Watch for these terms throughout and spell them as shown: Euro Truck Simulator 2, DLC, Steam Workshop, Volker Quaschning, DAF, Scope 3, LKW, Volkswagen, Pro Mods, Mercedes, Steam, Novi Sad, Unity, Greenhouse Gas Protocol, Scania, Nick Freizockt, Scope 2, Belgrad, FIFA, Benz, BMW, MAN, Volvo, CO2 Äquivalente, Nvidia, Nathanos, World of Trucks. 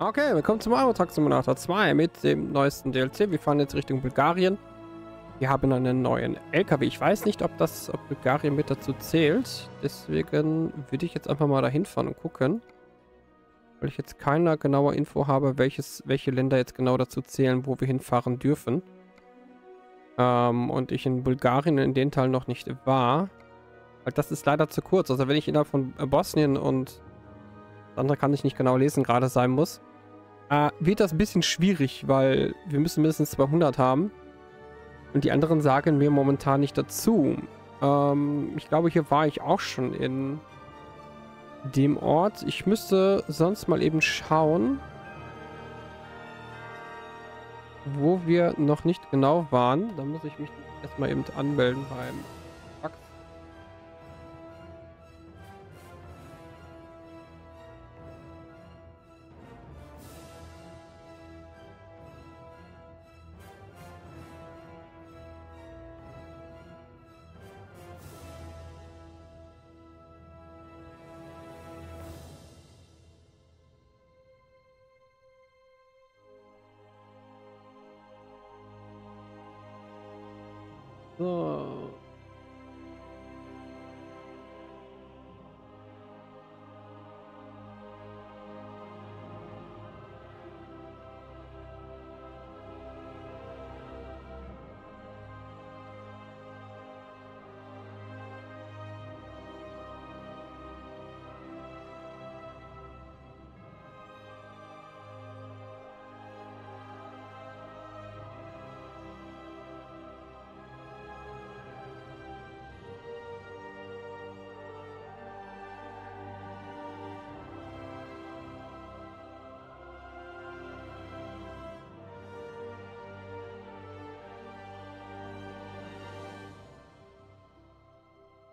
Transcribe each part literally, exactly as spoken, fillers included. Okay, willkommen zum Euro Truck Simulator zwei mit dem neuesten D L C. Wir fahren jetzt Richtung Bulgarien. Wir haben einen neuen L K W. Ich weiß nicht, ob das ob Bulgarien mit dazu zählt. Deswegen würde ich jetzt einfach mal dahin fahren und gucken. Weil ich jetzt keine genaue Info habe, welches, welche Länder jetzt genau dazu zählen, wo wir hinfahren dürfen. Ähm, und ich in Bulgarien in den Teil noch nicht war. Weil das ist leider zu kurz. Also wenn ich innerhalb von Bosnien und das andere kann ich nicht genau lesen, gerade sein muss. Äh, wird das ein bisschen schwierig, weil wir müssen mindestens zweihundert haben. Und die anderen sagen mir momentan nicht dazu. Ähm, ich glaube, hier war ich auch schon in dem Ort. Ich müsste sonst mal eben schauen, wo wir noch nicht genau waren. Da muss ich mich erstmal eben anmelden beim... So.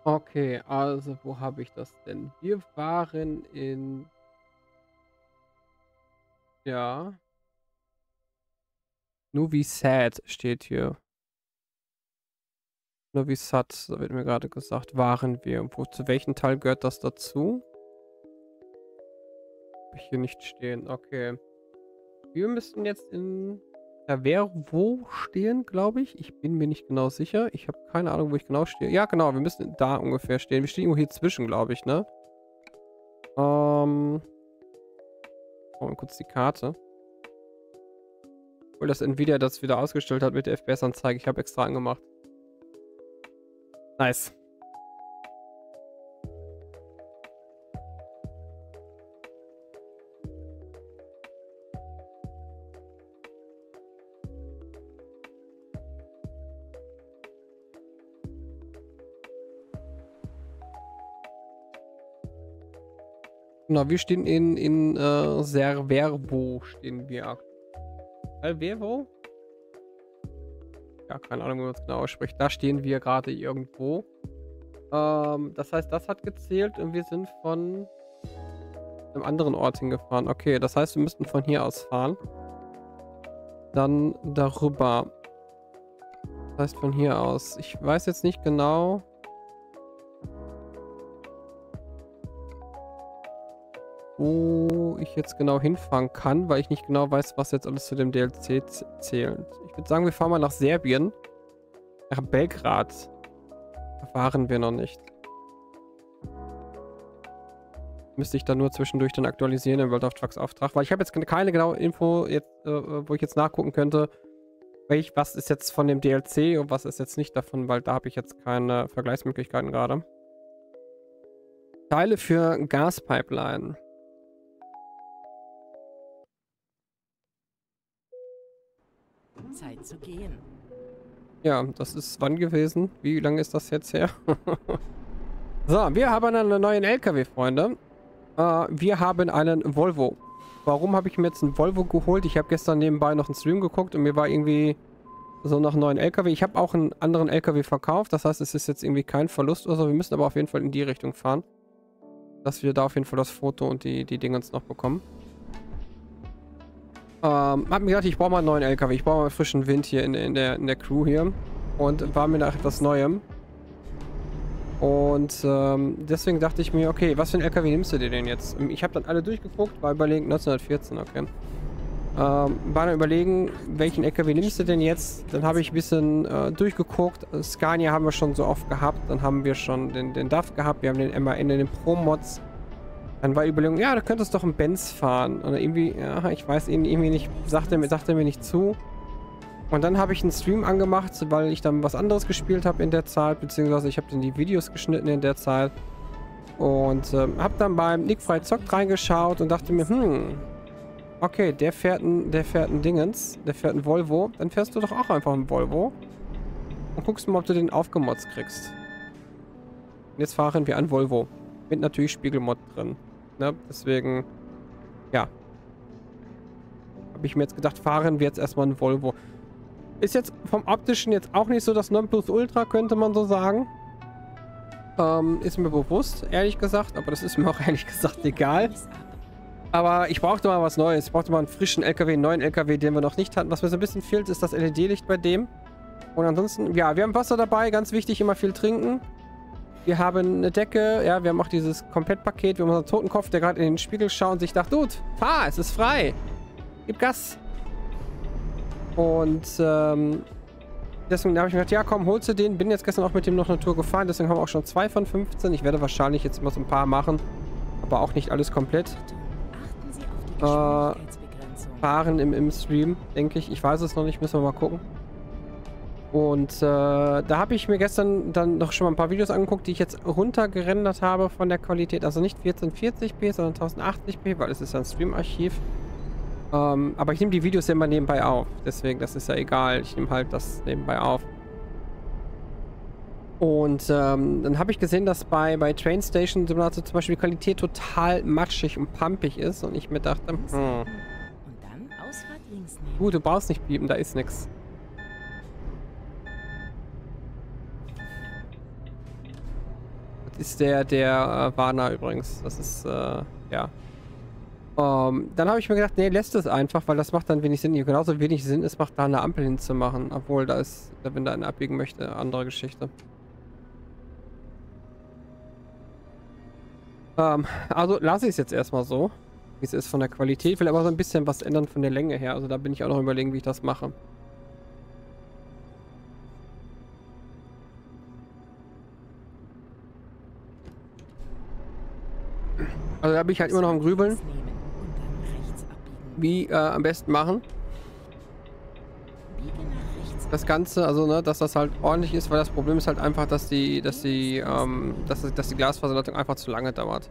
Okay, also wo habe ich das denn? Wir waren in... Ja. Novi Sad steht hier. Novi Sad, so wird mir gerade gesagt, waren wir. Wo, zu welchem Teil gehört das dazu? Hab ich hier nicht stehen, okay. Wir müssten jetzt in... Da wäre wo stehen, glaube ich. Ich bin mir nicht genau sicher. Ich habe keine Ahnung, wo ich genau stehe. Ja, genau. Wir müssen da ungefähr stehen. Wir stehen irgendwo hier zwischen, glaube ich, ne? Ähm. Schauen wir kurz die Karte. Obwohl das Nvidia das wieder ausgestellt hat mit der F P S-Anzeige. Ich habe extra angemacht. Nice. Genau, wir stehen in, in äh, Servervo stehen wir. Servervo? Ja, keine Ahnung, wie man es genau ausspricht. Da stehen wir gerade irgendwo. Ähm, das heißt, das hat gezählt und wir sind von einem anderen Ort hingefahren. Okay, das heißt, wir müssten von hier aus fahren. Dann darüber. Das heißt, von hier aus. Ich weiß jetzt nicht genau... wo ich jetzt genau hinfahren kann, weil ich nicht genau weiß, was jetzt alles zu dem D L C zählt. Ich würde sagen, wir fahren mal nach Serbien. Nach Belgrad. Da waren wir noch nicht. Müsste ich dann nur zwischendurch dann aktualisieren im World of Trucks Auftrag, weil ich habe jetzt keine genaue Info, jetzt, äh, wo ich jetzt nachgucken könnte, welch, was ist jetzt von dem D L C und was ist jetzt nicht davon, weil da habe ich jetzt keine Vergleichsmöglichkeiten gerade. Teile für Gaspipeline. Zeit zu gehen. Ja, das ist wann gewesen? Wie lange ist das jetzt her? So, wir haben einen neuen L K W, Freunde. Äh, wir haben einen Volvo. Warum habe ich mir jetzt einen Volvo geholt? Ich habe gestern nebenbei noch einen Stream geguckt und mir war irgendwie so nach einem neuen L K W. Ich habe auch einen anderen L K W verkauft. Das heißt, es ist jetzt irgendwie kein Verlust oder so. Wir müssen aber auf jeden Fall in die Richtung fahren, dass wir da auf jeden Fall das Foto und die, die Dingens noch bekommen. Ähm, hab mir gedacht, ich brauche mal einen neuen L K W. Ich brauche mal frischen Wind hier in, in, der, in der Crew hier. Und war mir nach etwas Neuem. Und ähm, deswegen dachte ich mir, okay, was für ein L K W nimmst du dir denn jetzt? Ich habe dann alle durchgeguckt, war überlegen, neunzehnhundertvierzehn, okay. Ähm, war dann überlegen, welchen L K W nimmst du denn jetzt? Dann habe ich ein bisschen äh, durchgeguckt. Scania haben wir schon so oft gehabt. Dann haben wir schon den, den D A F gehabt. Wir haben den M A N, den Pro Mods. Dann war die Überlegung, ja, du könntest doch einen Benz fahren. Oder irgendwie, ja, ich weiß, irgendwie nicht, sagte, sagte mir nicht zu. Und dann habe ich einen Stream angemacht, weil ich dann was anderes gespielt habe in der Zeit, beziehungsweise ich habe dann die Videos geschnitten in der Zeit. Und ähm, habe dann beim Nick Freizockt reingeschaut und dachte mir, hm, okay, der fährt ein, der fährt ein Dingens, der fährt ein Volvo. Dann fährst du doch auch einfach ein Volvo und guckst mal, ob du den aufgemotzt kriegst. Und jetzt fahren wir an Volvo. Mit natürlich Spiegelmod drin. Ne? Deswegen, ja. Habe ich mir jetzt gedacht, fahren wir jetzt erstmal ein Volvo. Ist jetzt vom Optischen jetzt auch nicht so das Nonplusultra, könnte man so sagen. Ähm, ist mir bewusst, ehrlich gesagt. Aber das ist mir auch ehrlich gesagt egal. Aber ich brauchte mal was Neues. Ich brauchte mal einen frischen L K W, einen neuen L K W, den wir noch nicht hatten. Was mir so ein bisschen fehlt, ist das L E D-Licht bei dem. Und ansonsten, ja, wir haben Wasser dabei. Ganz wichtig, immer viel trinken. Wir haben eine Decke, ja, wir haben auch dieses Komplettpaket. Wir haben unseren Totenkopf, der gerade in den Spiegel schaut und sich dachte, Dude, fahr, es ist frei. Gib Gas. Und ähm, deswegen habe ich mir gedacht, ja komm, holst du den. Bin jetzt gestern auch mit dem noch eine Tour gefahren, deswegen haben wir auch schon zwei von fünfzehn. Ich werde wahrscheinlich jetzt mal so ein paar machen, aber auch nicht alles komplett. Äh, fahren im, im Stream, denke ich. Ich weiß es noch nicht, müssen wir mal gucken. Und äh, da habe ich mir gestern dann noch schon mal ein paar Videos angeguckt, die ich jetzt runtergerendert habe von der Qualität. Also nicht vierzehnhundertvierzig p, sondern tausendachtzig p, weil es ist ja ein Stream-Archiv. Ähm, aber ich nehme die Videos ja immer nebenbei auf. Deswegen, das ist ja egal. Ich nehme halt das nebenbei auf. Und ähm, dann habe ich gesehen, dass bei, bei Train Station Simulator zum Beispiel die Qualität total matschig und pumpig ist. Und ich mir dachte, hm. Und dann Ausfahrt links nehmen. Gut, du brauchst nicht piepen, da ist nichts. Ist der, der äh, Warner übrigens. Das ist, äh, ja. Ähm, dann habe ich mir gedacht, nee, lässt es einfach, weil das macht dann wenig Sinn. Genauso wenig Sinn es macht, da eine Ampel hinzumachen. Obwohl, da ist, wenn da eine abbiegen möchte, andere Geschichte. Ähm, also lasse ich es jetzt erstmal so, wie es ist von der Qualität. Ich will aber so ein bisschen was ändern von der Länge her. Also da bin ich auch noch überlegen, wie ich das mache. Also da bin ich halt immer noch am Grübeln, wie äh, am besten machen das Ganze, also ne, dass das halt ordentlich ist, weil das Problem ist halt einfach, dass die, dass die, ähm, dass, dass die Glasfaserleitung einfach zu lange dauert.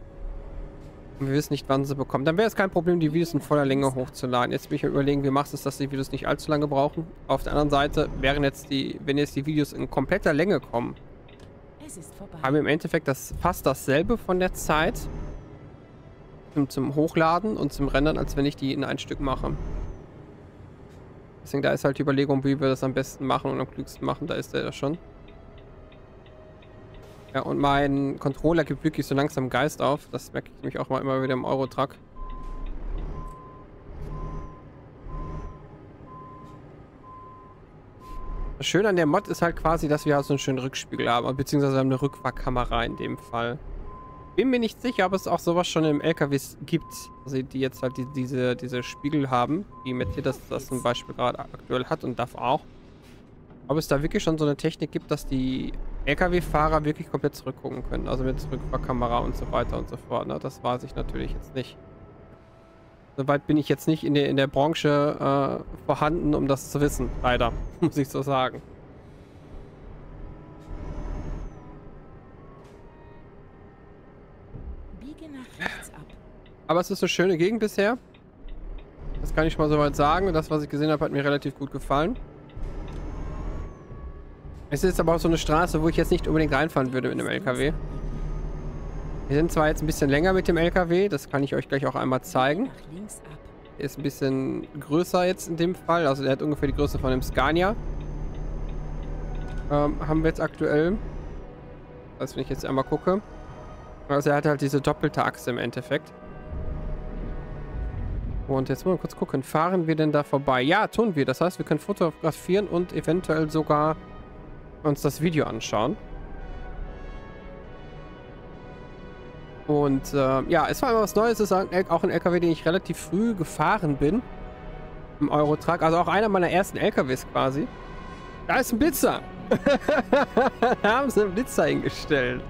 Und wir wissen nicht, wann sie bekommt. Dann wäre es kein Problem, die Videos in voller Länge hochzuladen. Jetzt bin ich überlegen, wie machst du es, dass die Videos nicht allzu lange brauchen. Auf der anderen Seite wären jetzt die, wenn jetzt die Videos in kompletter Länge kommen, haben wir im Endeffekt das fast dasselbe von der Zeit. Zum Hochladen und zum Rendern, als wenn ich die in ein Stück mache. Deswegen, da ist halt die Überlegung, wie wir das am besten machen und am klügsten machen. Da ist der ja schon. Ja, und mein Controller gibt wirklich so langsam Geist auf. Das merke ich nämlich auch mal immer wieder im Euro Truck. Das Schöne an der Mod ist halt quasi, dass wir so also einen schönen Rückspiegel haben, beziehungsweise wir haben eine Rückfahrkamera in dem Fall. Bin mir nicht sicher, ob es auch sowas schon im L K Ws gibt, also die jetzt halt die, diese, diese Spiegel haben, wie Mercedes das zum Beispiel gerade aktuell hat und D A F auch. Ob es da wirklich schon so eine Technik gibt, dass die L K W-Fahrer wirklich komplett zurückgucken können, also mit Rückfahrkamera und so weiter und so fort. Ne? Das weiß ich natürlich jetzt nicht. Soweit bin ich jetzt nicht in der, in der Branche äh, vorhanden, um das zu wissen, leider, muss ich so sagen. Aber es ist eine schöne Gegend bisher. Das kann ich schon mal soweit sagen. Das, was ich gesehen habe, hat mir relativ gut gefallen. Es ist aber auch so eine Straße, wo ich jetzt nicht unbedingt reinfahren würde mit dem L K W. Wir sind zwar jetzt ein bisschen länger mit dem L K W. Das kann ich euch gleich auch einmal zeigen. Der ist ein bisschen größer jetzt in dem Fall. Also der hat ungefähr die Größe von dem Scania. Ähm, haben wir jetzt aktuell. Das heißt, wenn ich jetzt einmal gucke. Also er hat halt diese doppelte Achse im Endeffekt. Und jetzt mal kurz gucken, fahren wir denn da vorbei? Ja, tun wir. Das heißt, wir können fotografieren und eventuell sogar uns das Video anschauen. Und äh, ja, es war immer was Neues. Es ist auch ein L K W, den ich relativ früh gefahren bin. Im Euro Truck. Also auch einer meiner ersten L K Ws quasi. Da ist ein Blitzer. Da haben sie einen Blitzer hingestellt.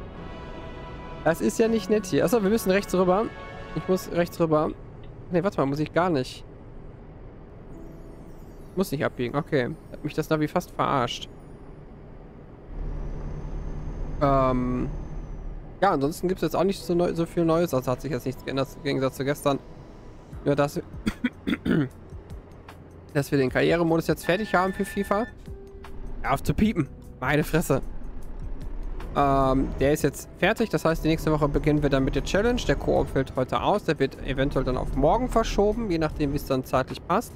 Das ist ja nicht nett hier. Achso, wir müssen rechts rüber. Ich muss rechts rüber. Ne, warte mal, muss ich gar nicht. Muss nicht abbiegen. Okay. Hat mich das Navi fast verarscht. Ähm... Ja, ansonsten gibt es jetzt auch nicht so, neu, so viel Neues. Also hat sich jetzt nichts geändert im Gegensatz zu gestern. Nur, dass, dass wir den Karrieremodus jetzt fertig haben für FIFA. Hör auf zu piepen. Meine Fresse. Ähm, der ist jetzt fertig. Das heißt, die nächste Woche beginnen wir dann mit der Challenge. Der Koop fällt heute aus. Der wird eventuell dann auf morgen verschoben. Je nachdem, wie es dann zeitlich passt.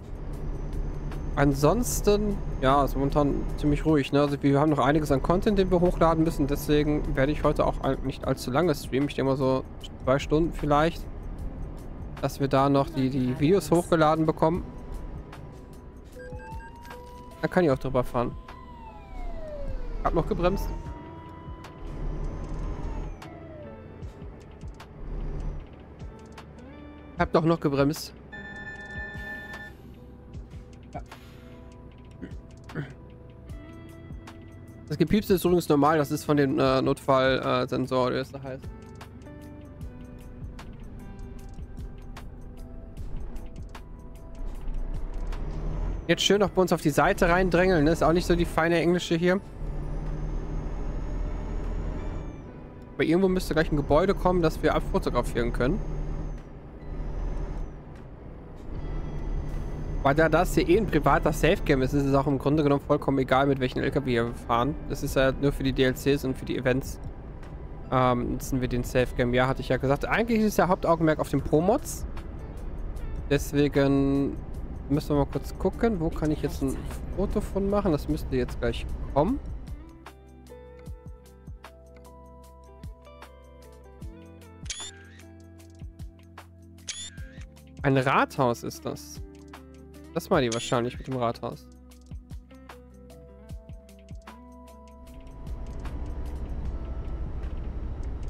Ansonsten, ja, ist momentan ziemlich ruhig, ne? Also wir haben noch einiges an Content, den wir hochladen müssen. Deswegen werde ich heute auch nicht allzu lange streamen. Ich denke mal so zwei Stunden vielleicht. Dass wir da noch die, die Videos hochgeladen bekommen. Da kann ich auch drüber fahren. Hab noch gebremst. Hab doch noch gebremst. Das Gepiepste ist übrigens normal, das ist von dem äh, Notfallsensor, äh, wie es da heißt. Jetzt schön noch bei uns auf die Seite reindrängeln, ne? Ist auch nicht so die feine englische hier. Aber irgendwo müsste gleich ein Gebäude kommen, das wir abfotografieren können. Weil da das hier eh ein privater Safe-Game ist, ist es auch im Grunde genommen vollkommen egal, mit welchen L K W wir fahren. Das ist ja nur für die D L Cs und für die Events ähm, nutzen wir den Safe-Game. Ja, hatte ich ja gesagt. Eigentlich ist ja Hauptaugenmerk auf den Pro Mods. Deswegen müssen wir mal kurz gucken, wo kann ich jetzt ein Foto von machen. Das müsste jetzt gleich kommen. Ein Rathaus ist das. Das war die wahrscheinlich mit dem Rathaus.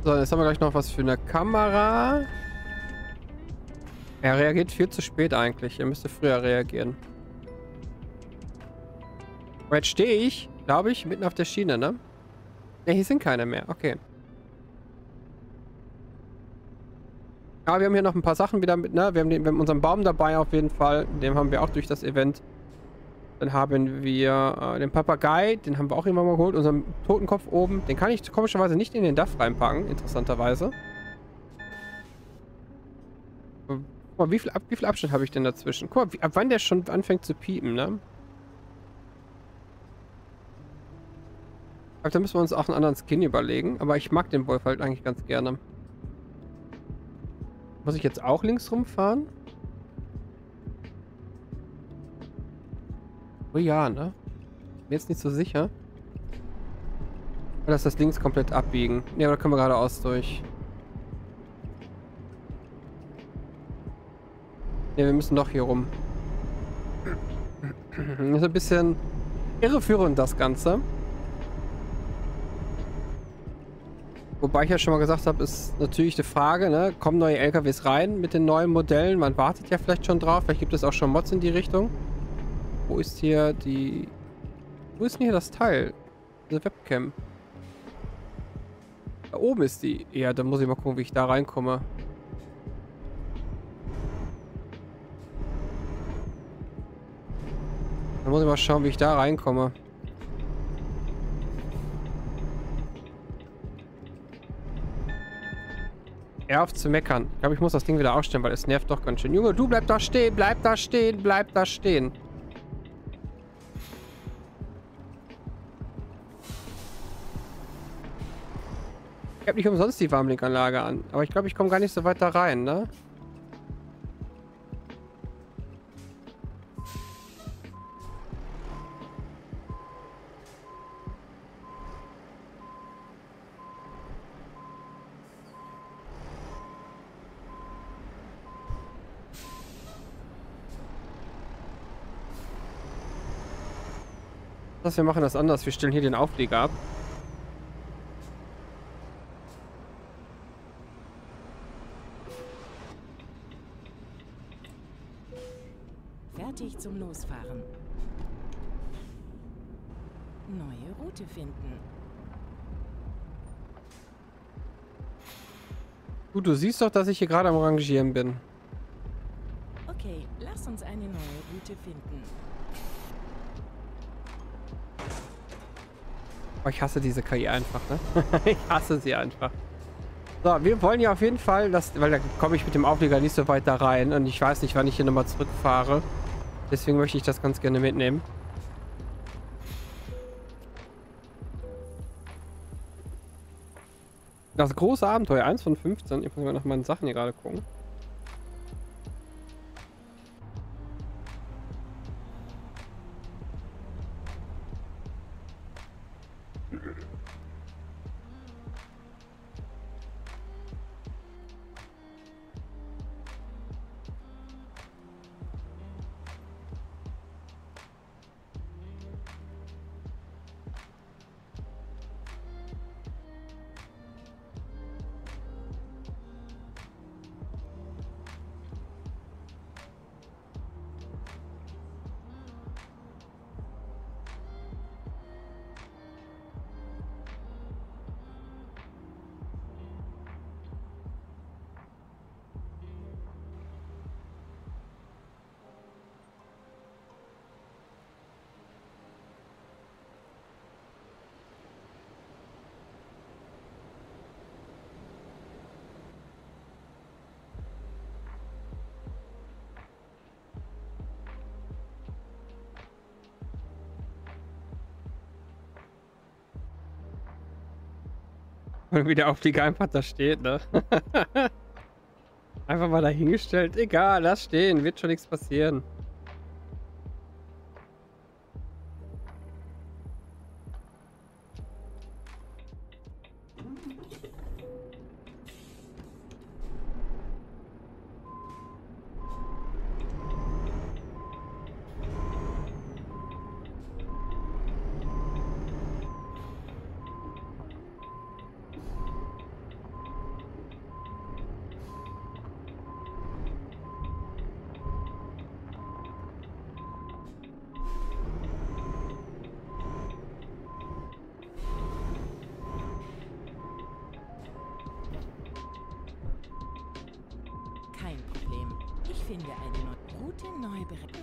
So, jetzt haben wir gleich noch was für eine Kamera. Er reagiert viel zu spät eigentlich. Er müsste früher reagieren. Aber jetzt stehe ich, glaube ich, mitten auf der Schiene, ne? Ne, hier sind keine mehr. Okay. Ja, wir haben hier noch ein paar Sachen wieder mit, ne? Wir haben, den, wir haben unseren Baum dabei auf jeden Fall. Den haben wir auch durch das Event. Dann haben wir äh, den Papagei. Den haben wir auch immer mal geholt. Unseren Totenkopf oben. Den kann ich komischerweise nicht in den D A F reinpacken. Interessanterweise. Guck mal, wie viel, ab, wie viel Abschnitt habe ich denn dazwischen? Guck mal, wie, ab wann der schon anfängt zu piepen, ne? Aber da müssen wir uns auch einen anderen Skin überlegen. Aber ich mag den Wolf halt eigentlich ganz gerne. Muss ich jetzt auch links rumfahren? Oh ja, ne? Bin jetzt nicht so sicher. Oder ist das links komplett abbiegen? Ne, aber da können wir geradeaus durch. Ne, wir müssen doch hier rum. Das ist ein bisschen irreführend, das Ganze. Wobei ich ja schon mal gesagt habe, ist natürlich die Frage, ne? Kommen neue L K Ws rein mit den neuen Modellen? Man wartet ja vielleicht schon drauf. Vielleicht gibt es auch schon Mods in die Richtung. Wo ist hier die... Wo ist denn hier das Teil? Diese Webcam. Da oben ist die. Ja, dann muss ich mal gucken, wie ich da reinkomme. Dann muss ich mal schauen, wie ich da reinkomme. Hör auf zu meckern. Ich glaube, ich muss das Ding wieder ausstellen, weil es nervt doch ganz schön. Junge, du bleib da stehen, bleib da stehen, bleib da stehen. Ich habe nicht umsonst die Warmlinkanlage an. Aber ich glaube, ich komme gar nicht so weit da rein, ne? Wir machen das anders. Wir stellen hier den Auflieger ab. Fertig zum Losfahren. Neue Route finden. Gut, du siehst doch, dass ich hier gerade am Rangieren bin. Okay, lass uns eine neue Route finden. Oh, ich hasse diese K I einfach, ne? Ich hasse sie einfach. So, wir wollen ja auf jeden Fall, dass, weil da komme ich mit dem Auflieger nicht so weit da rein und ich weiß nicht, wann ich hier nochmal zurückfahre. Deswegen möchte ich das ganz gerne mitnehmen. Das große Abenteuer, eins von fünfzehn. Ich muss mal nach meinen Sachen hier gerade gucken. Und wie der Auflieger einfach da steht, ne? Einfach mal dahingestellt. Egal, lass stehen. Wird schon nichts passieren.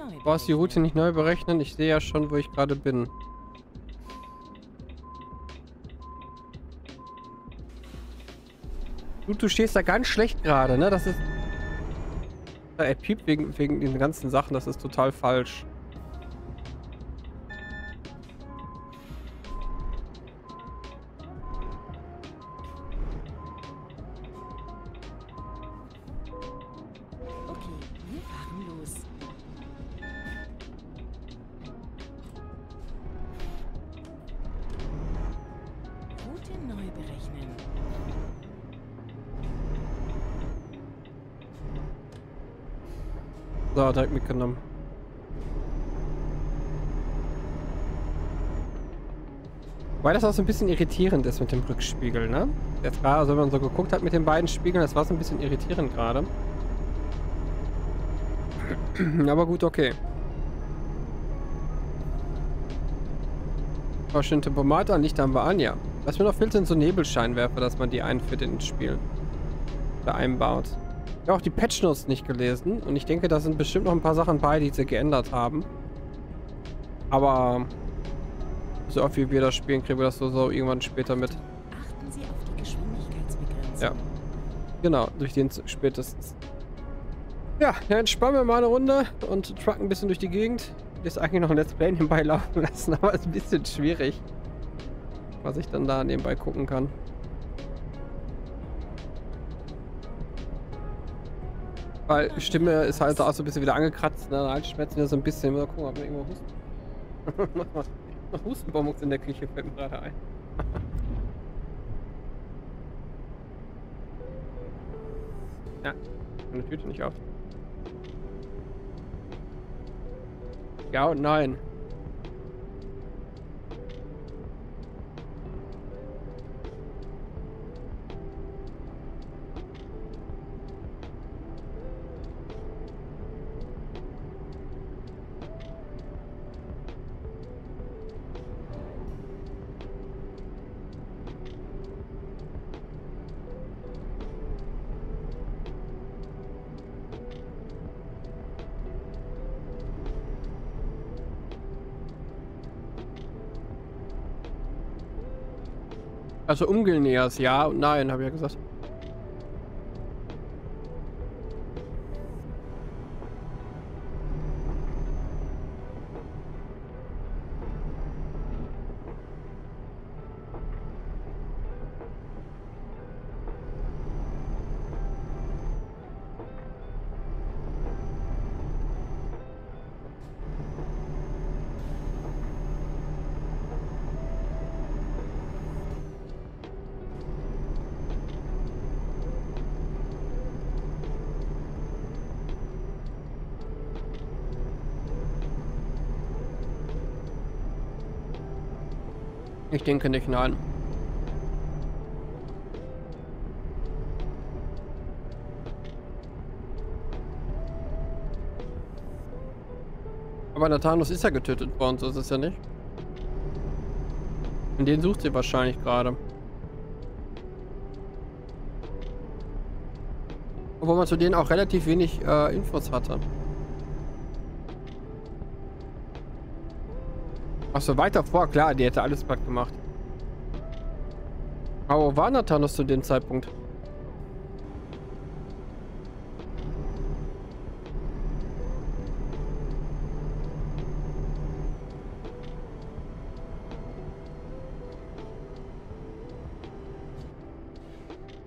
Du brauchst die Route nicht neu berechnen. Ich sehe ja schon, wo ich gerade bin. Du, du stehst da ganz schlecht gerade, ne? Das ist... Er piept wegen, wegen den ganzen Sachen. Das ist total falsch. So, direkt mitgenommen. Weil das auch so ein bisschen irritierend ist mit dem Rückspiegel, ne? Jetzt war, also wenn man so geguckt hat mit den beiden Spiegeln, das war so ein bisschen irritierend gerade. Aber gut, okay. War schön Tempomat an, Licht haben wir an, ja. Was mir noch fehlt, sind so Nebelscheinwerfer, dass man die einführt ins Spiel. Da einbaut. Ich habe auch die Patchnotes nicht gelesen und ich denke, da sind bestimmt noch ein paar Sachen bei, die sie geändert haben. Aber so oft wie wir das spielen, kriegen wir das so, so irgendwann später mit. Achten Sie auf die Geschwindigkeitsbegrenzung. Ja, genau, durch den spätestens. Ja, dann entspannen wir mal eine Runde und trucken ein bisschen durch die Gegend. Ist eigentlich noch ein Let's Play nebenbei laufen lassen, aber ist ein bisschen schwierig, was ich dann da nebenbei gucken kann. Weil Stimme ist halt auch so ein bisschen wieder angekratzt, ne? Halsschmerzen ja so ein bisschen. Mal gucken, ob wir irgendwo Husten. Noch Hustenbonbons in der Küche fällt mir gerade ein. Ja, meine Tüte nicht auf. Ja und nein. Also umgelnähert, ja und nein, habe ich ja gesagt. Ich denke nicht, nein. Aber Nathanos ist ja getötet worden, so ist es ja nicht. Und den sucht sie wahrscheinlich gerade. Obwohl man zu denen auch relativ wenig äh, Infos hatte. Ach so, weiter vor, klar, die hätte alles platt gemacht. Aber wo war Nathanos zu dem Zeitpunkt?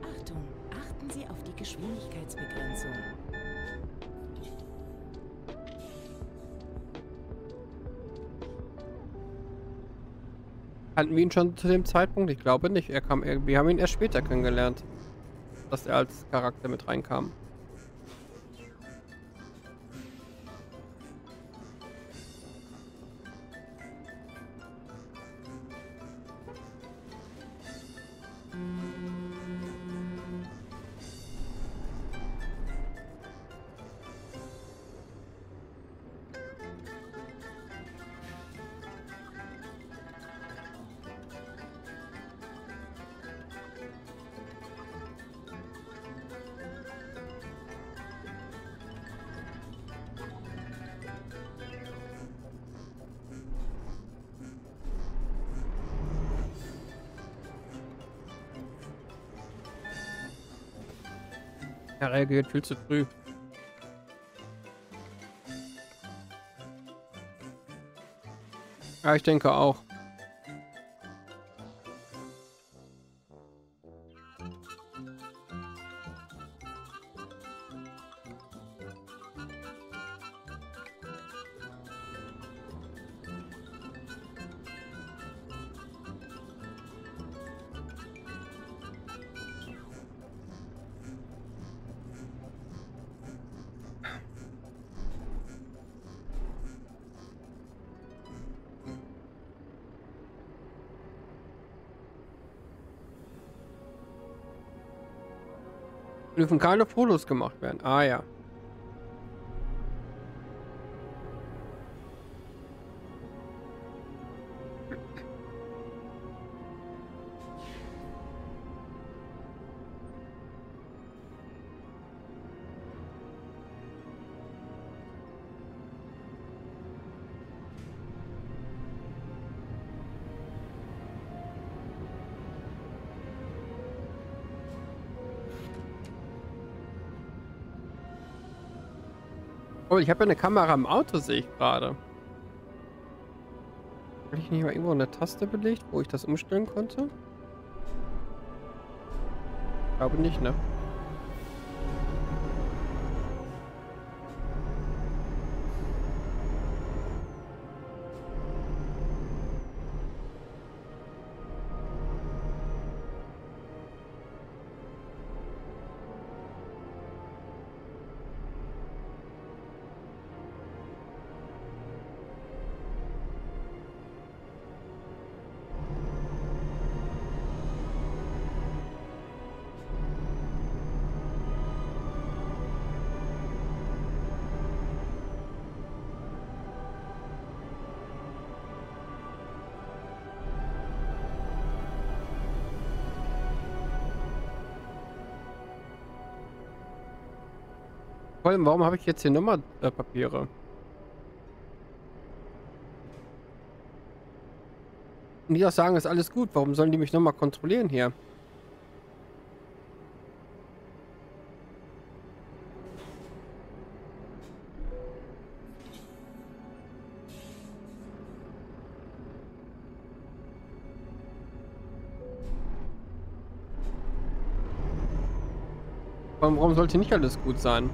Achtung, achten Sie auf die Geschwindigkeitsbegrenzung. Kannten wir ihn schon zu dem Zeitpunkt? Ich glaube nicht. Er kam, wir haben ihn erst später kennengelernt, dass er als Charakter mit reinkam. Er reagiert viel zu früh. Ja, ich denke auch. Dürfen keine Fotos gemacht werden. Ah ja. Oh, ich habe ja eine Kamera im Auto, sehe ich gerade. Habe ich nicht mal irgendwo eine Taste belegt, wo ich das umstellen konnte? Ich glaube nicht, ne? Warum habe ich jetzt hier Nummerpapiere? könnten die auch sagen, ist alles gut. Warum sollen die mich nochmal kontrollieren hier? Warum sollte nicht alles gut sein?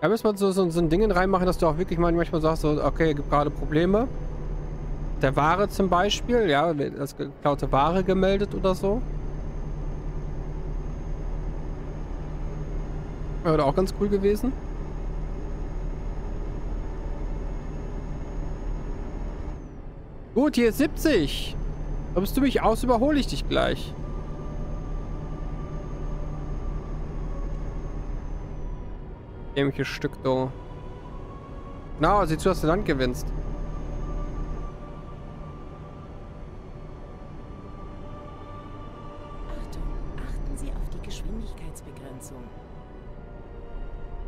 Da müssen wir so, so, so ein Ding reinmachen, dass du auch wirklich manchmal sagst, so, okay, gibt gerade Probleme. Der Ware zum Beispiel, ja, als geklaute Ware gemeldet oder so. Wäre auch ganz cool gewesen. Gut, hier ist siebzig. Kommst du mich aus, überhole ich dich gleich. Dämliches Stück, da. Na, sieh zu, dass du Land gewinnst. Achtung, achten Sie auf die Geschwindigkeitsbegrenzung.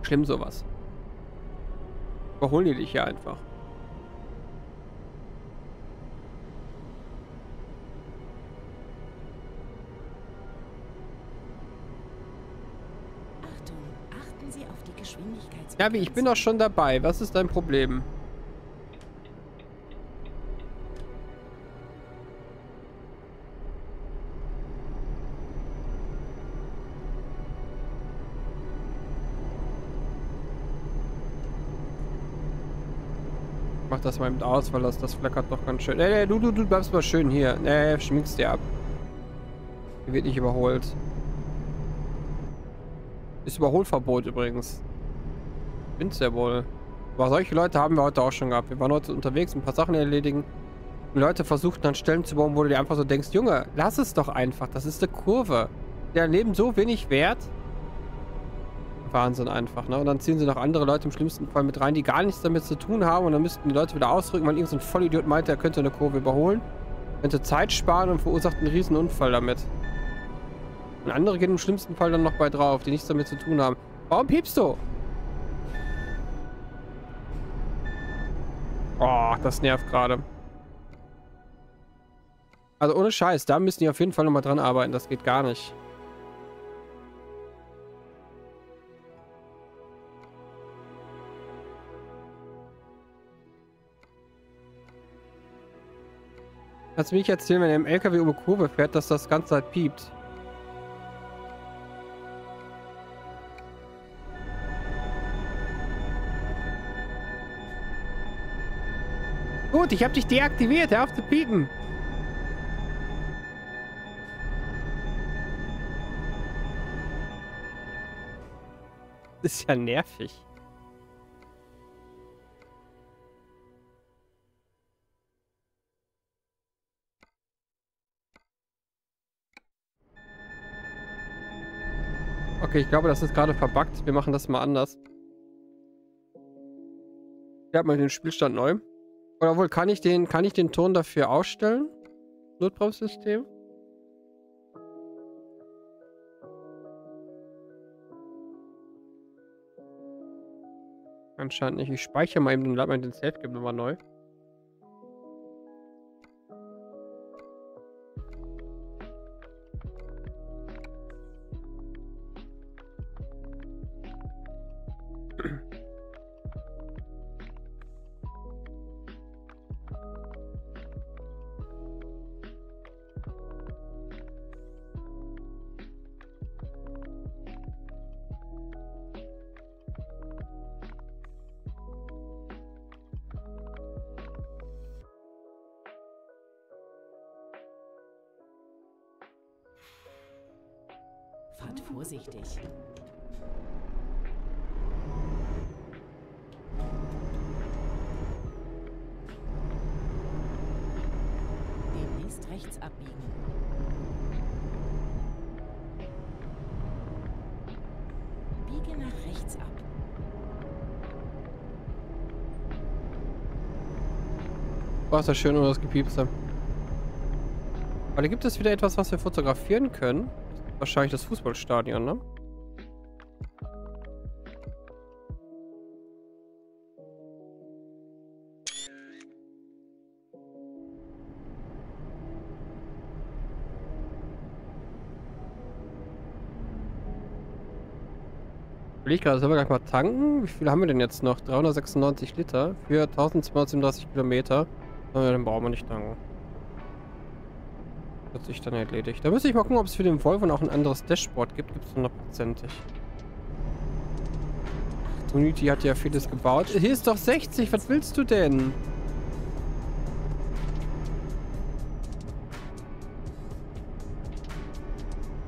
Schlimm sowas. Überholen die dich ja einfach. Gabi, ich bin doch schon dabei. Was ist dein Problem? Ich mach das mal mit aus, weil das, das flackert doch ganz schön. Nee, nee, du, du, du bleibst mal schön hier. Nee, schminkst dir ab. Hier wird nicht überholt. Ist Überholverbot übrigens. Bin's ja wohl. Aber solche Leute haben wir heute auch schon gehabt. Wir waren heute unterwegs, ein paar Sachen erledigen. Die Leute versuchten dann Stellen zu bauen, wo du dir einfach so denkst, Junge, lass es doch einfach. Das ist eine Kurve. Der Leben so wenig wert. Wahnsinn einfach, ne? Und dann ziehen sie noch andere Leute im schlimmsten Fall mit rein, die gar nichts damit zu tun haben. Und dann müssten die Leute wieder ausrücken, weil irgend so ein Vollidiot meinte, er könnte eine Kurve überholen. Könnte Zeit sparen und verursacht einen riesen Unfall damit. Und andere gehen im schlimmsten Fall dann noch bei drauf, die nichts damit zu tun haben. Warum piepst du? Oh, das nervt gerade. Also ohne Scheiß, da müssen die auf jeden Fall nochmal dran arbeiten. Das geht gar nicht. Kannst du mich erzählen, wenn er im L K W über Kurve fährt, dass das ganze Zeit piept? Gut, ich habe dich deaktiviert. Hör auf zu piepen. Das ist ja nervig. Okay, ich glaube, das ist gerade verbuggt. Wir machen das mal anders. Ich habe mal den Spielstand neu. Oder wohl, kann ich den, kann ich den Ton dafür ausstellen? Notbremssystem? Anscheinend nicht. Ich speichere mal eben und lade mal den Save-Game nochmal neu. Vorsichtig. Demnächst rechts abbiegen. Biege nach rechts ab. War es ja schön, oder das Gepiepste. Aber da gibt es wieder etwas, was wir fotografieren können. Wahrscheinlich das Fußballstadion, ne? Überleg gerade, sollen wir gleich mal tanken? Wie viel haben wir denn jetzt noch? dreihundertsechsundneunzig Liter für eintausendzweihundertsiebenunddreißig Kilometer. Dann brauchen wir nicht tanken. Wird sich dann erledigt. Da müsste ich mal gucken, ob es für den Volvo noch ein anderes Dashboard gibt. Gibt es hundertprozentig. Unity hat ja vieles gebaut. Hier ist doch sechzig, was willst du denn?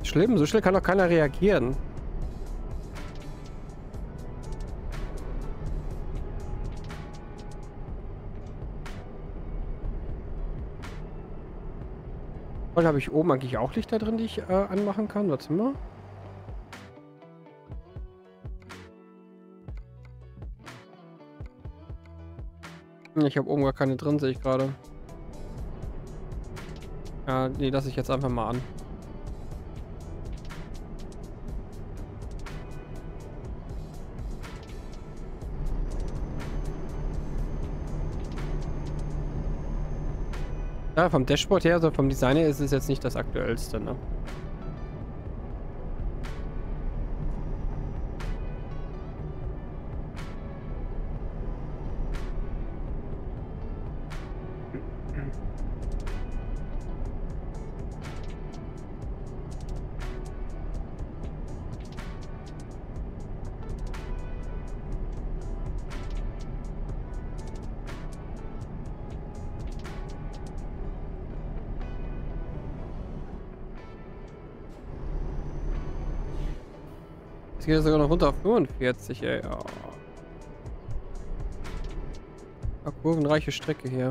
Schlimm, so schnell kann doch keiner reagieren. Und habe ich oben eigentlich auch Lichter drin, die ich äh, anmachen kann? Warte mal. Ich habe oben gar keine drin, sehe ich gerade. Ja, die lasse ich jetzt einfach mal an. Ja, vom Dashboard her, also vom Design her ist es jetzt nicht das aktuellste, ne? Geht sogar noch runter auf fünfundvierzig, ey. Oh. Eine kurvenreiche Strecke hier.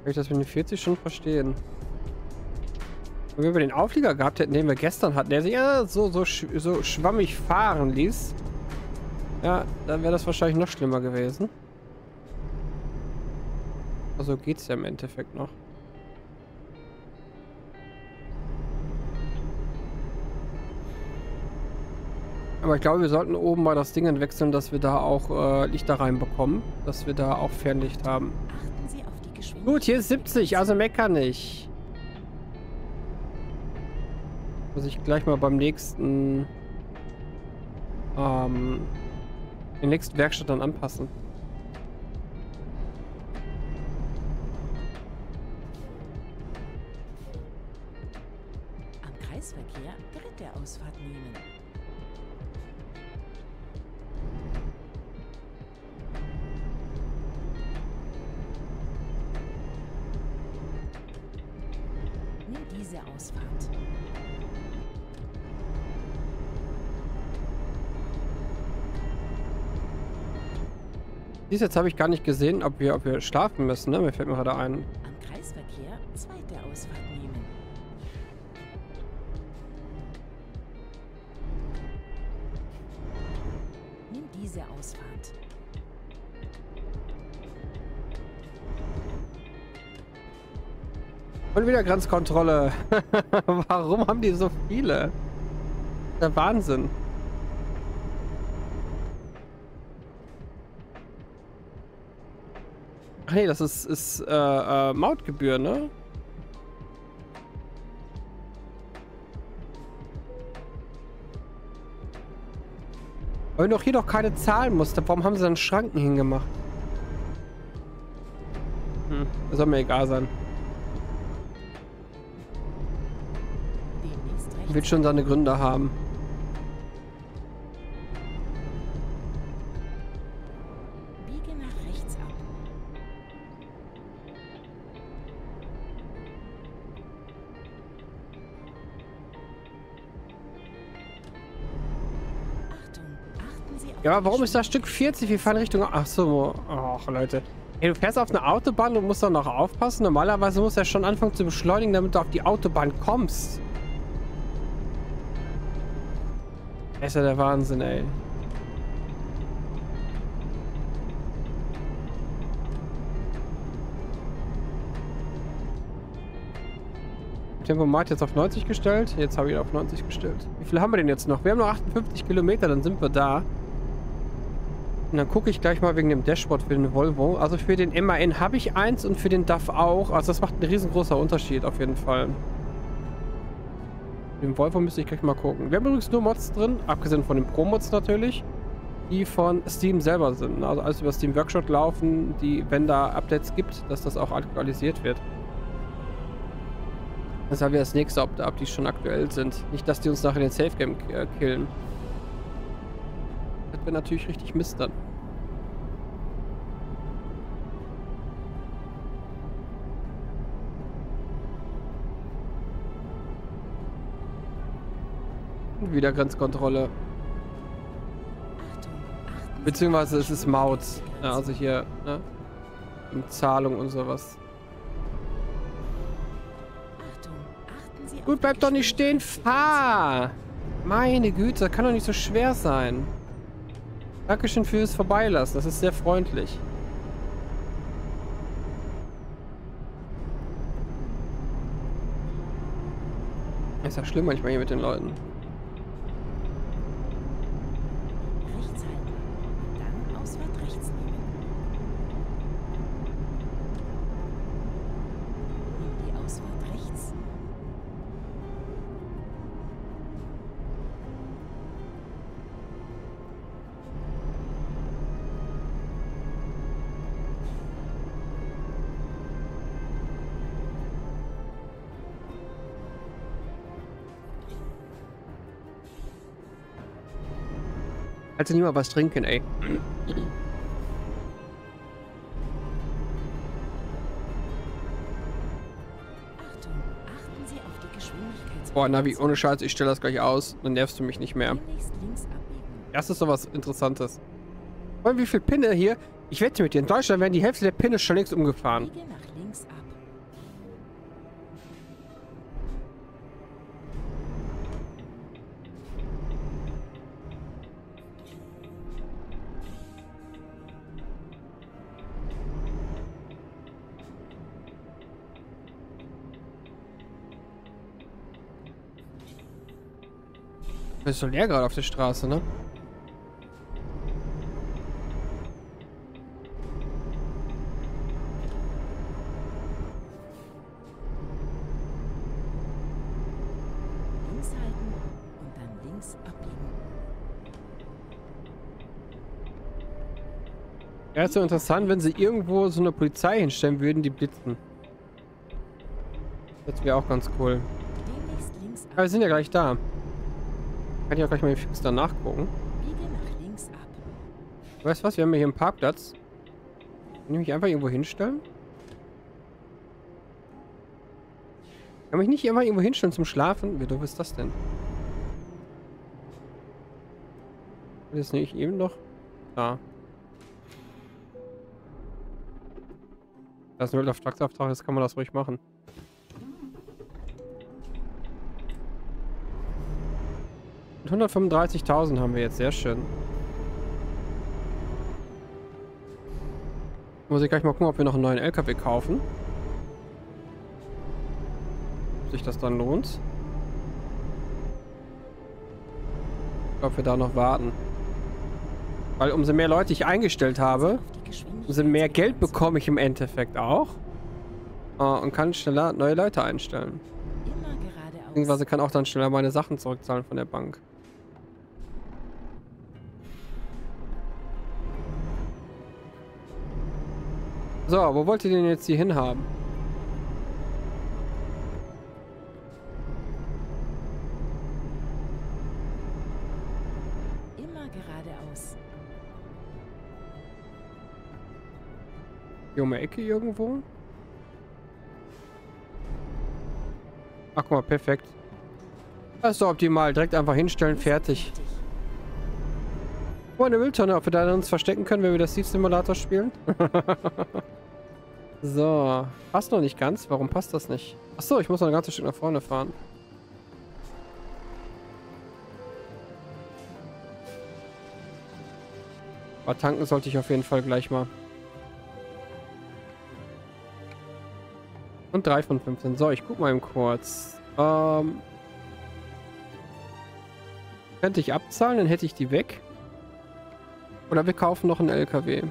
Kann ich das mit den vierzig schon verstehen? Wenn wir über den Auflieger gehabt hätten, den wir gestern hatten, der sich ja so, so, sch so schwammig fahren ließ, ja, dann wäre das wahrscheinlich noch schlimmer gewesen. Also geht's ja im Endeffekt noch. Aber ich glaube, wir sollten oben mal das Ding wechseln, dass wir da auch äh, Lichter reinbekommen. Dass wir da auch Fernlicht haben. Achten Sie auf die Geschwindigkeit. Gut, hier ist siebzig, also meckern nicht. Muss ich gleich mal beim nächsten... Ähm, den nächsten Werkstatt dann anpassen. Am Kreisverkehr dritte Ausfahrt nehmen. Dies jetzt habe ich gar nicht gesehen, ob wir, ob wir schlafen müssen, ne? Mir fällt mir gerade ein. Am Kreisverkehr zweite Ausfahrt nehmen. Nimm diese Ausfahrt. Und wieder Grenzkontrolle. Warum haben die so viele? Der Wahnsinn. Ach nee, das ist, ist äh, äh, Mautgebühr, ne? Weil doch hier doch keine zahlen musste, warum haben sie dann Schranken hingemacht? Hm, das soll mir egal sein. Wird schon seine Gründe haben. Biege nach rechts ab. Achtung, achten Sie auf. Ja, aber warum ist das Stück vierzig? Wir fahren Richtung... Ach so, ach Leute. Ey, du fährst auf eine Autobahn und musst dann noch aufpassen. Normalerweise musst du ja schon anfangen zu beschleunigen, damit du auf die Autobahn kommst. Das ist ja der Wahnsinn, ey. Tempomat jetzt auf neunzig gestellt. Jetzt habe ich ihn auf neunzig gestellt. Wie viel haben wir denn jetzt noch? Wir haben noch achtundfünfzig Kilometer, dann sind wir da. Und dann gucke ich gleich mal wegen dem Dashboard für den Volvo. Also für den M A N habe ich eins und für den D A F auch. Also das macht einen riesengroßen Unterschied auf jeden Fall. Den Volvo müsste ich gleich mal gucken. Wir haben übrigens nur Mods drin, abgesehen von den Pro Mods natürlich, die von Steam selber sind. Also alles über Steam Workshop laufen, die, wenn da Updates gibt, dass das auch aktualisiert wird. Das haben wir das nächste Update, die schon aktuell sind. Nicht, dass die uns nachher den Safe Game killen. Das wäre natürlich richtig Mist dann. Wieder Grenzkontrolle. Beziehungsweise es ist Maut. Ja, also hier, ne? Um Zahlung und sowas. Gut, bleib doch nicht stehen. Fahr! Meine Güte, kann doch nicht so schwer sein. Dankeschön fürs Vorbeilassen. Das ist sehr freundlich. Ist ja schlimm manchmal hier mit den Leuten. Kannst du nicht mal was trinken, ey. Achtung, achten Sie auf die Geschwindigkeit. Boah, Navi, ohne Scheiß, ich stelle das gleich aus, dann nervst du mich nicht mehr. Das ist sowas Interessantes. Wollen wie viel Pinne hier? Ich wette mit dir, in Deutschland werden die Hälfte der Pinne schon längst umgefahren. Das ist so leer gerade auf der Straße, ne? Links halten und dann links abbiegen. Wäre so interessant, wenn sie irgendwo so eine Polizei hinstellen würden, die blitzen. Das wäre auch ganz cool. Aber wir sind ja gleich da. Kann ich auch gleich mal den Fix danach gucken. Weißt du was? Wir haben ja hier einen Parkplatz. Kann ich mich einfach irgendwo hinstellen? Kann mich nicht einfach irgendwo hinstellen zum Schlafen? Wie doof ist das denn? Das nehme ich eben noch. Da. Da ist ein World of Trucks Auftrag, jetzt kann man das ruhig machen. hundertfünfunddreißigtausend haben wir jetzt, sehr schön. Muss ich gleich mal gucken, ob wir noch einen neuen L K W kaufen. Ob sich das dann lohnt. Ich glaube, wir da noch warten. Weil umso mehr Leute ich eingestellt habe, umso mehr Geld bekomme ich im Endeffekt auch. Und kann schneller neue Leute einstellen. Beziehungsweise kann auch dann schneller meine Sachen zurückzahlen von der Bank. So, wo wollt ihr denn jetzt hier hin haben? Immer geradeaus. Hier um die Ecke irgendwo? Ach, guck mal, perfekt. Das ist doch optimal. Direkt einfach hinstellen, fertig. Oh, eine Mülltonne, ob wir da uns verstecken können, wenn wir das Steam Simulator spielen. So, passt noch nicht ganz. Warum passt das nicht? Achso, ich muss noch ein ganzes Stück nach vorne fahren. Aber tanken sollte ich auf jeden Fall gleich mal. Und drei von fünfzehn. So, ich guck mal eben kurz. Ähm, könnte ich abzahlen, dann hätte ich die weg. Oder wir kaufen noch einen L K W.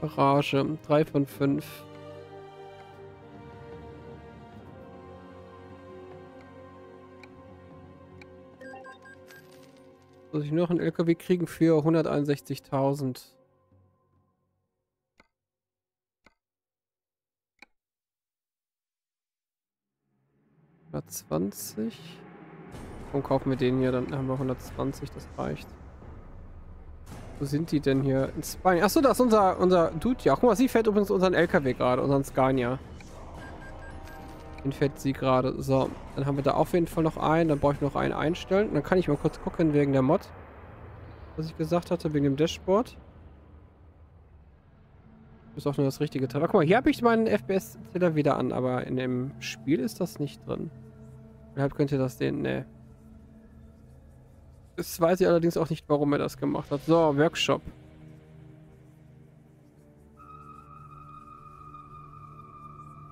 Garage, drei von fünf. Muss ich noch einen L K W kriegen für hunderteinundsechzigtausend? hundertzwanzig. Und kaufen wir den hier, dann haben wir hundertzwanzig, das reicht. Wo sind die denn hier? In Spanien. Achso, da ist unser, unser Dude ja. Guck mal, sie fährt übrigens unseren L K W gerade, unseren Scania. Den fährt sie gerade. So, dann haben wir da auf jeden Fall noch einen. Dann brauche ich noch einen einstellen. Dann kann ich mal kurz gucken wegen der Mod. Was ich gesagt hatte, wegen dem Dashboard. Ist auch nur das richtige Teil. Guck mal, hier habe ich meinen F P S-Zähler wieder an, aber in dem Spiel ist das nicht drin. Deshalb könnt ihr das sehen. Ne. Das weiß ich allerdings auch nicht, warum er das gemacht hat. So, Workshop.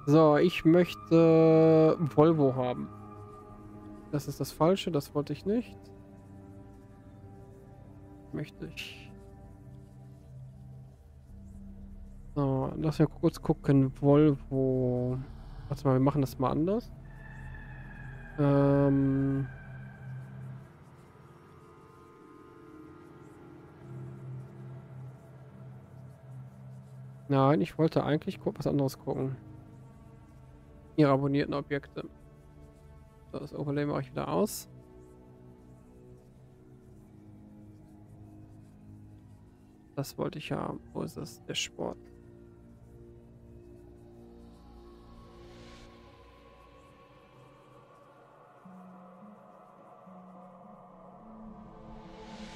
So, ich möchte Volvo haben. Das ist das Falsche, das wollte ich nicht. Möchte ich. So, lass mir kurz gucken. Volvo. Warte mal, wir machen das mal anders. Ähm... Nein, ich wollte eigentlich was anderes gucken. Ihre abonnierten Objekte. Das Overlay mache ich wieder aus. Das wollte ich ja. Wo ist das? Der Sport.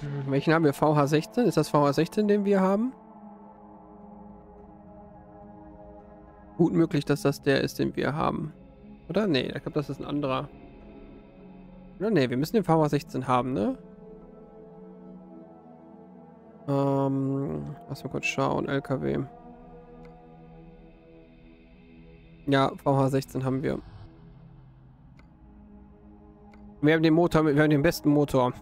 Hm, welchen haben wir? V H sechzehn? Ist das V H sechzehn, den wir haben? Gut möglich, dass das der ist, den wir haben. Oder? Nee, ich glaube, das ist ein anderer. Oder? Nee, wir müssen den V H sechzehn haben, ne? Ähm, lass mal kurz schauen. L K W. Ja, V H sechzehn haben wir. Wir haben den Motor, wir haben den besten Motor.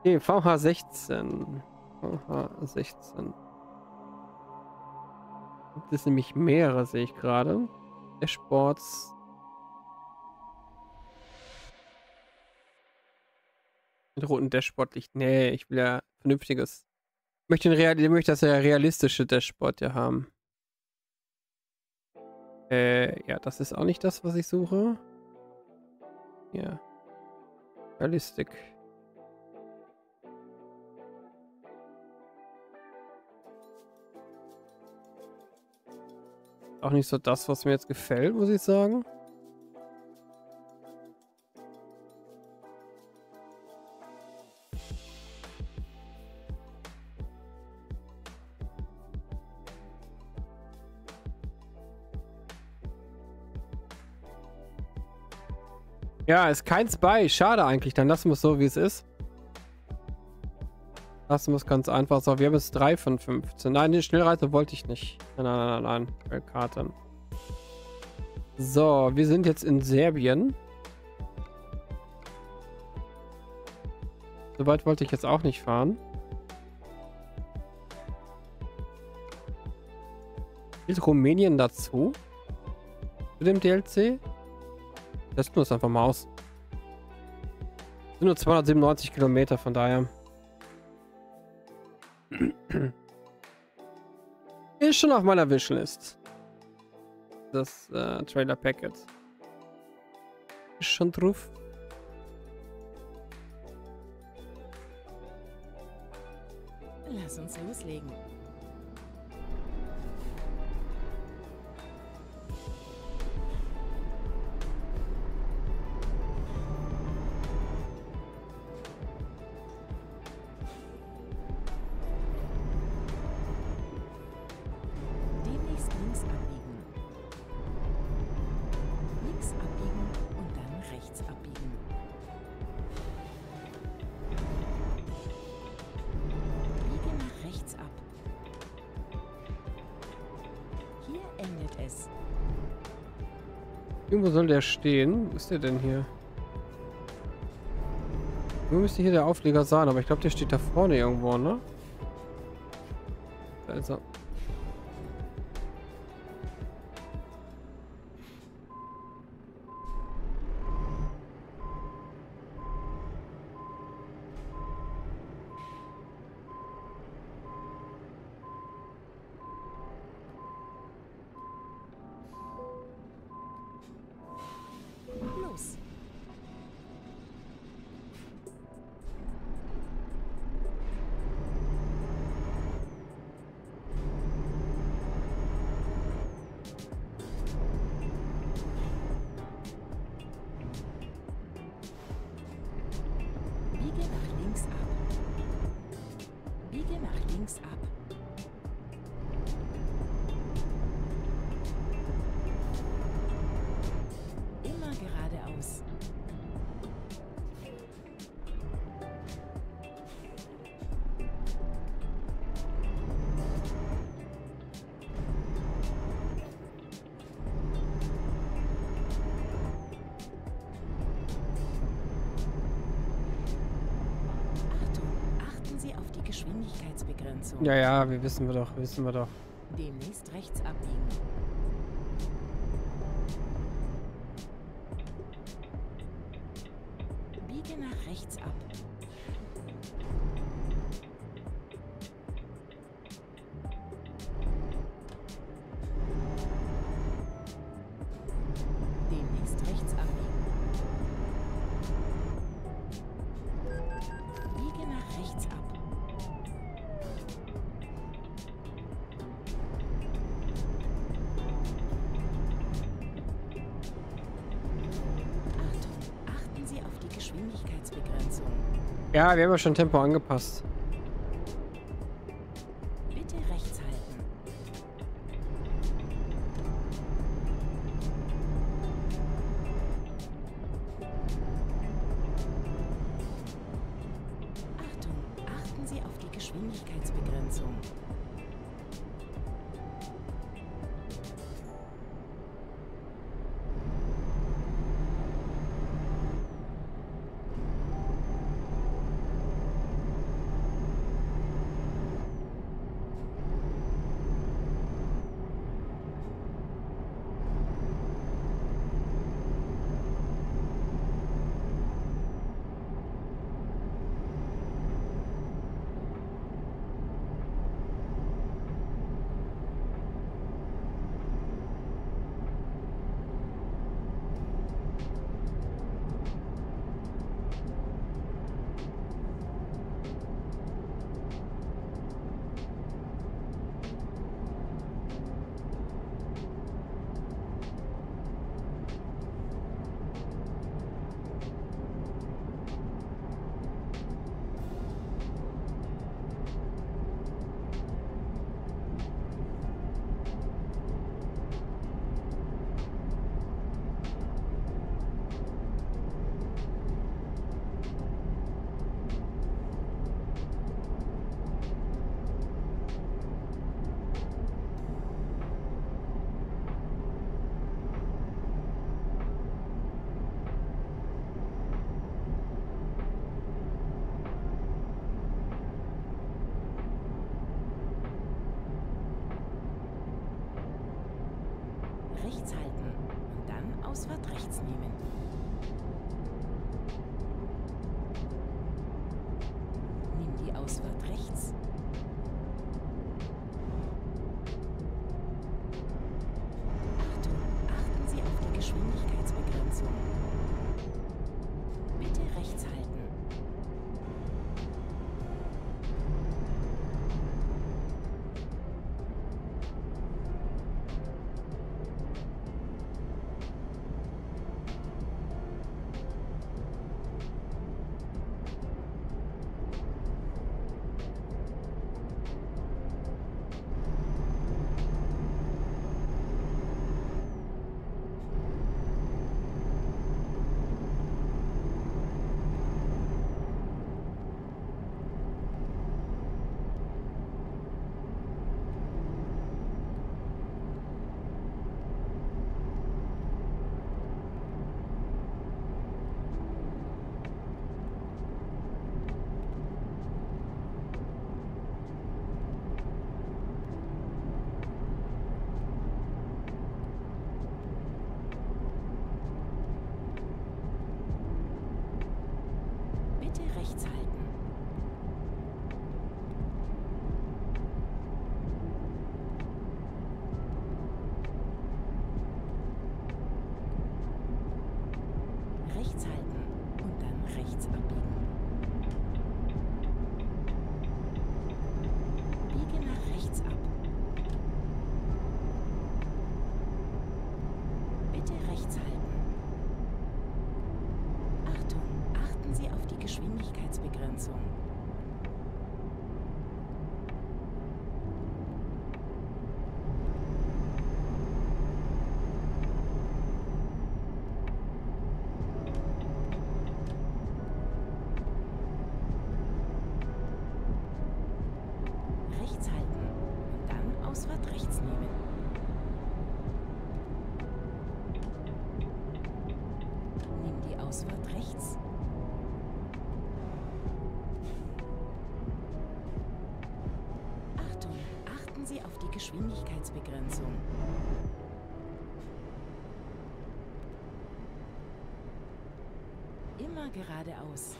Okay, V H sechzehn. V H sechzehn. Gibt es nämlich mehrere, sehe ich gerade. Der Sports. Mit roten Dashboard-Licht. Nee, ich will ja vernünftiges. Ich möchte, ein Real ich möchte das ja realistische Dashboard ja haben. Äh, ja, das ist auch nicht das, was ich suche. Ja. Realistik. Auch nicht so das, was mir jetzt gefällt, muss ich sagen. Ja, ist keins bei. Schade eigentlich. Dann lassen wir es so, wie es ist. Lassen wir es ganz einfach. So, wir haben jetzt drei von fünfzehn. Nein, den Schnellreiter wollte ich nicht. Nein, nein, nein, nein. Karte. So, wir sind jetzt in Serbien. So weit wollte ich jetzt auch nicht fahren. Ist Rumänien dazu? Zu dem D L C? Testen wir es einfach mal aus. Das sind nur zweihundertsiebenundneunzig Kilometer, von daher. Ist schon auf meiner Wishlist. Das äh, Trailer Packet. Ist schon drauf. Lass uns loslegen. Wo soll der stehen? Wo ist der denn hier? Wo müsste hier der Aufleger sein? Aber ich glaube, der steht da vorne irgendwo, ne? Da ist er. Biege nach links ab. Biege nach links ab. Immer geradeaus. Ja, ja, wir wissen wir doch, wissen wir doch. Demnächst rechts abbiegen. Biege nach rechts ab. Demnächst rechts abbiegen. Biege nach rechts ab. Ja, wir haben ja schon Tempo angepasst. Bitte rechts halten. Achtung, achten Sie auf die Geschwindigkeitsbegrenzung. Rechts halten und dann Ausfahrt rechts nehmen. Nimm die Ausfahrt rechts. Achtung, achten Sie auf die Geschwindigkeitsbegrenzung. Bitte rechts halten. achten Sie auf die Geschwindigkeitsbegrenzung. Geschwindigkeitsbegrenzung. Immer geradeaus.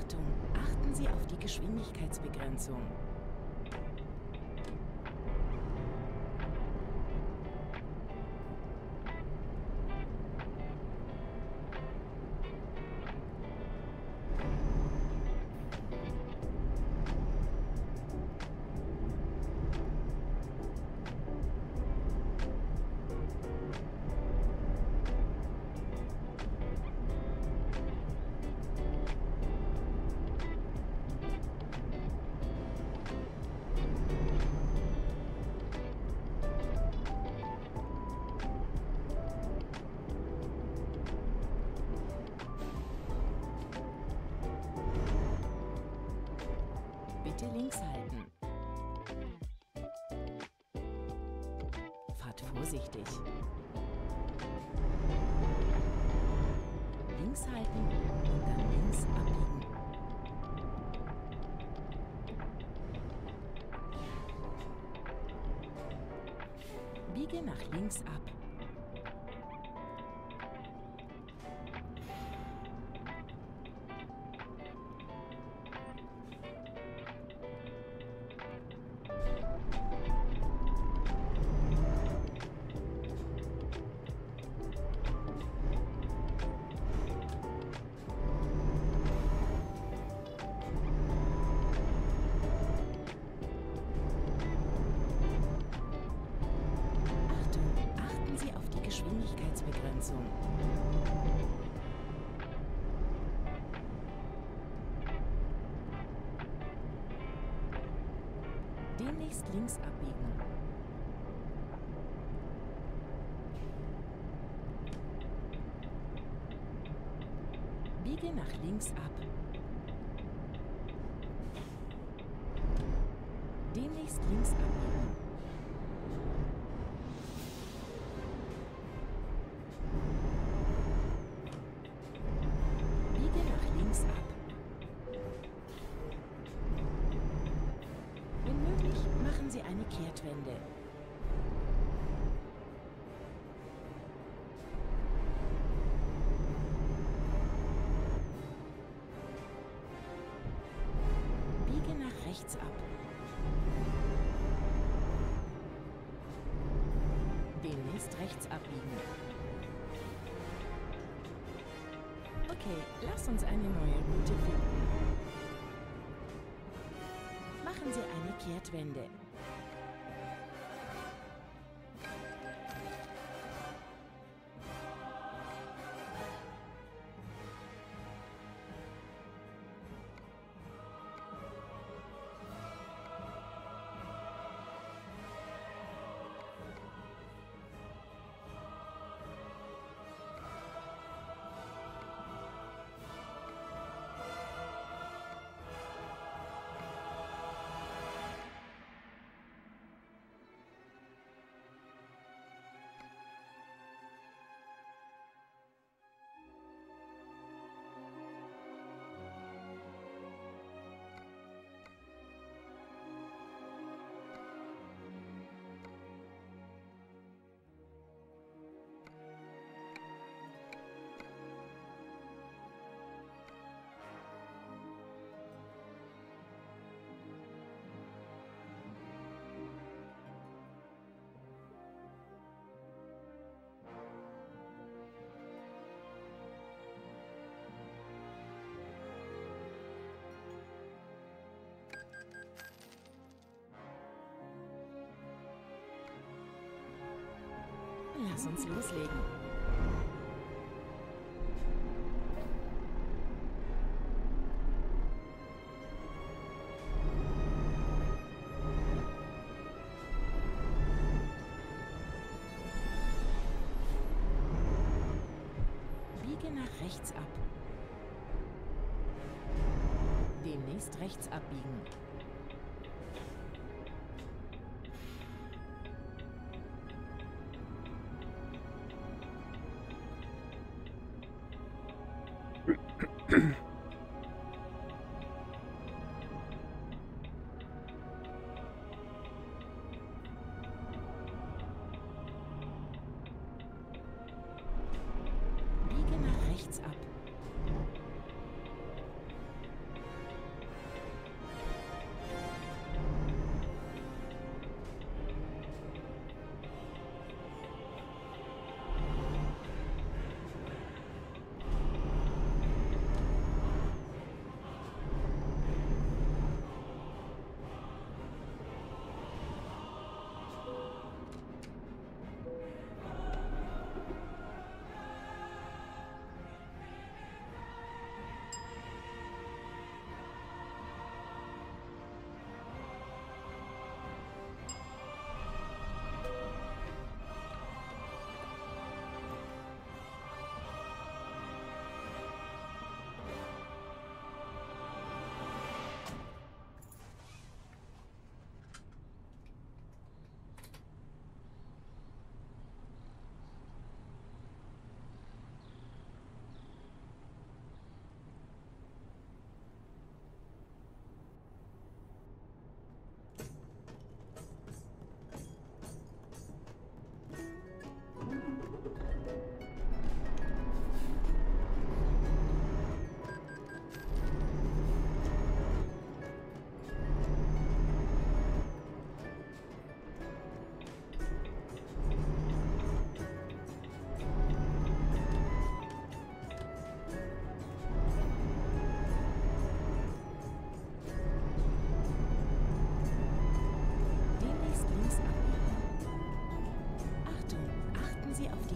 Achtung, achten Sie auf die Geschwindigkeitsbegrenzung. Links halten. Fahrt vorsichtig. Links halten und dann links abbiegen. Biege nach links ab. Demnächst links abbiegen. Biege nach links ab. Demnächst links abbiegen. Demnächst rechts abbiegen. Okay, lass uns eine neue Route finden. Machen Sie eine Kehrtwende. Lass uns loslegen. Biege nach rechts ab. Demnächst rechts abbiegen.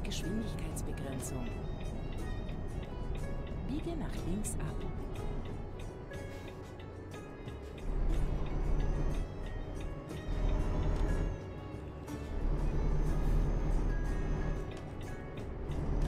Geschwindigkeitsbegrenzung. Biege nach links ab. Achtung,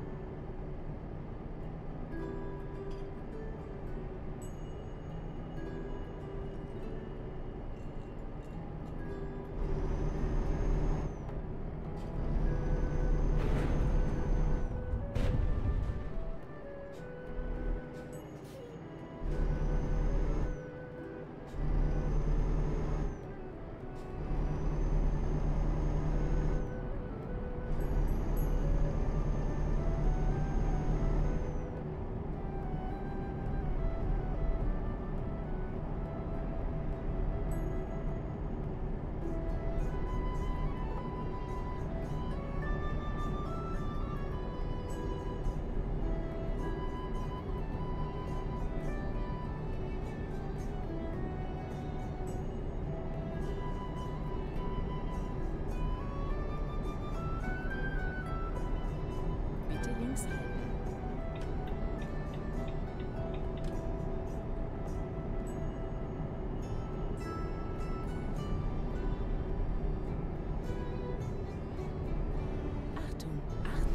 achten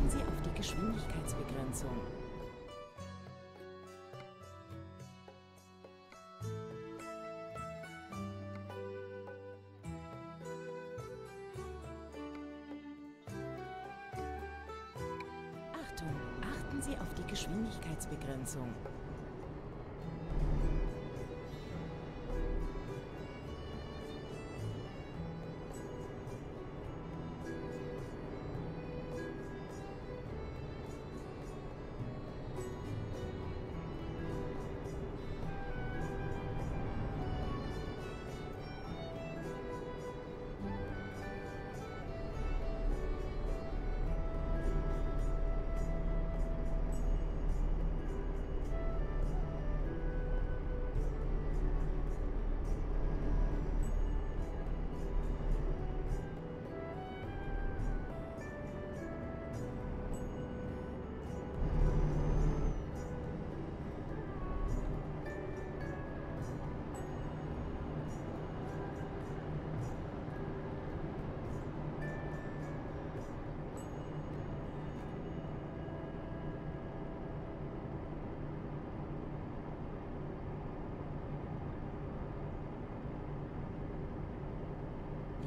Sie auf die Geschwindigkeitsbegrenzung. Achten Sie auf die Geschwindigkeitsbegrenzung.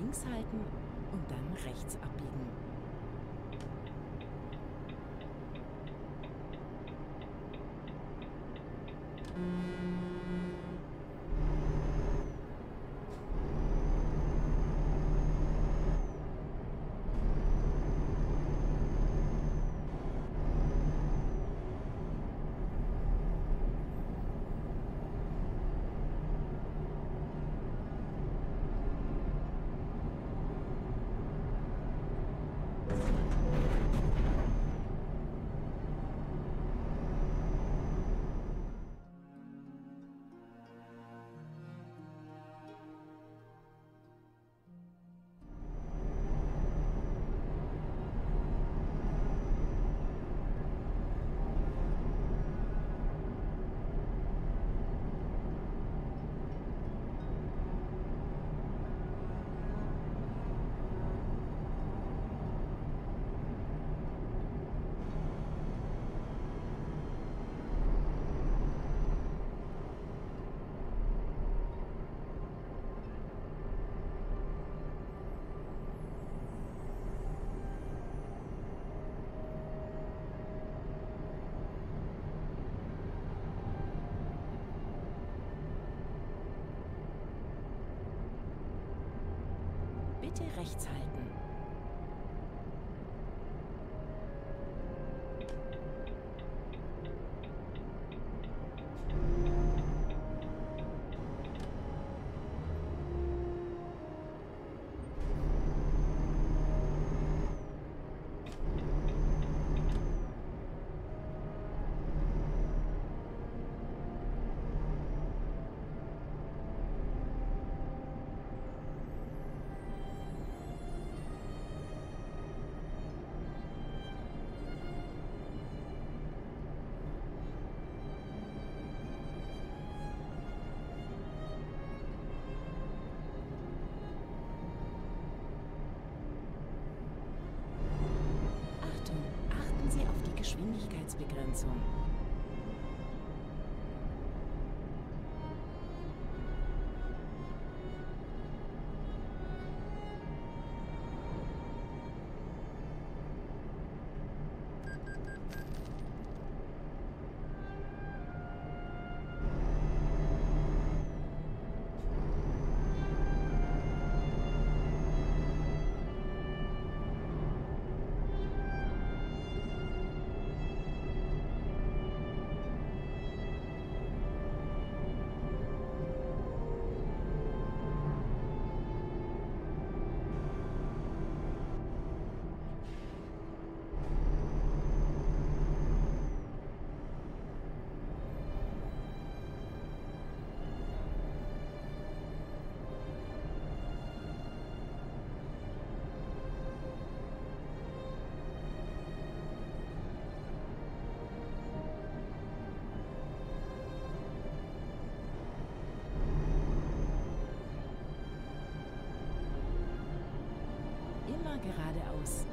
Links halten und dann rechts abbiegen. Bitte rechts halten. Geschwindigkeitsbegrenzung. Geradeaus.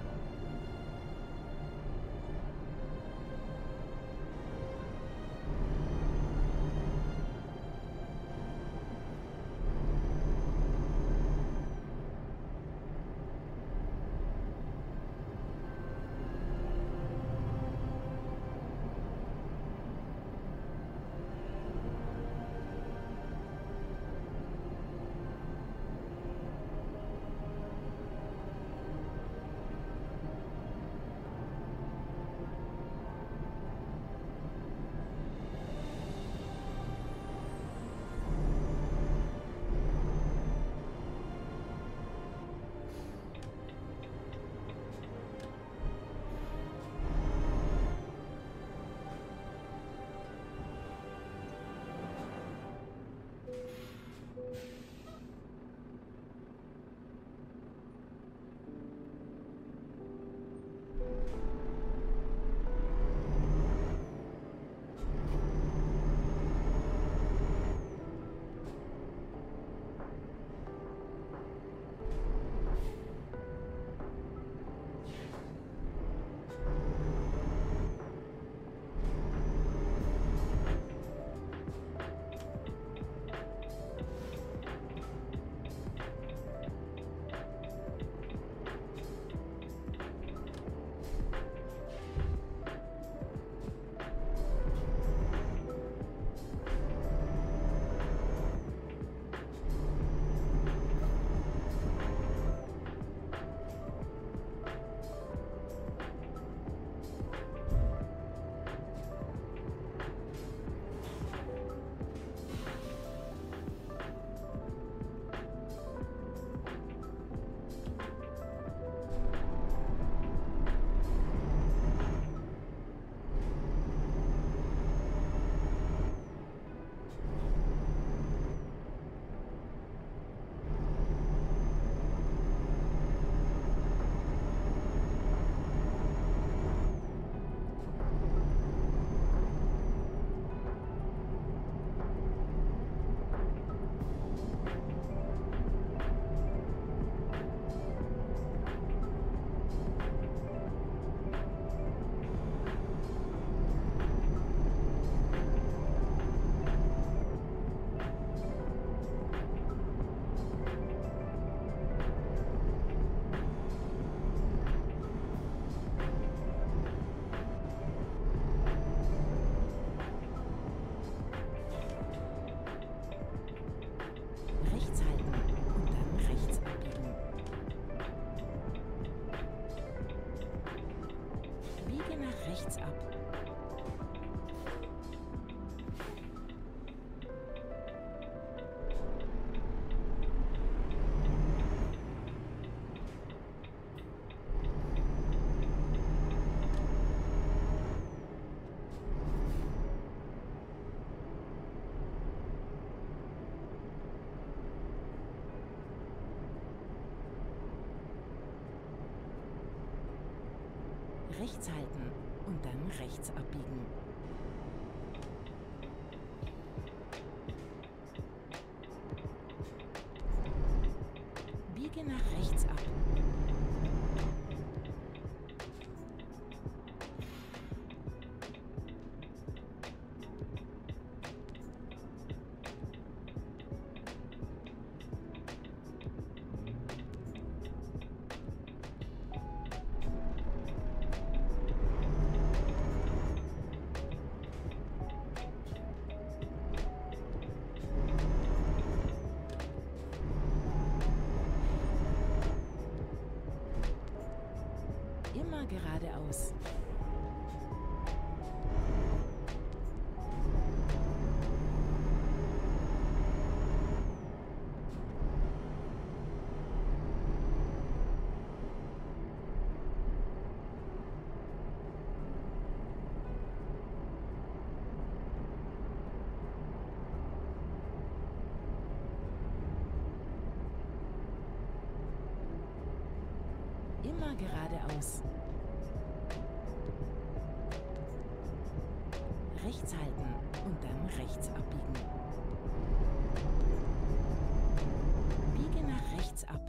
nach rechts ab. Rechts halten und dann rechts abbiegen. Biege nach rechts ab. Geradeaus. Immer geradeaus. Rechts halten und dann rechts abbiegen. Biege nach rechts ab.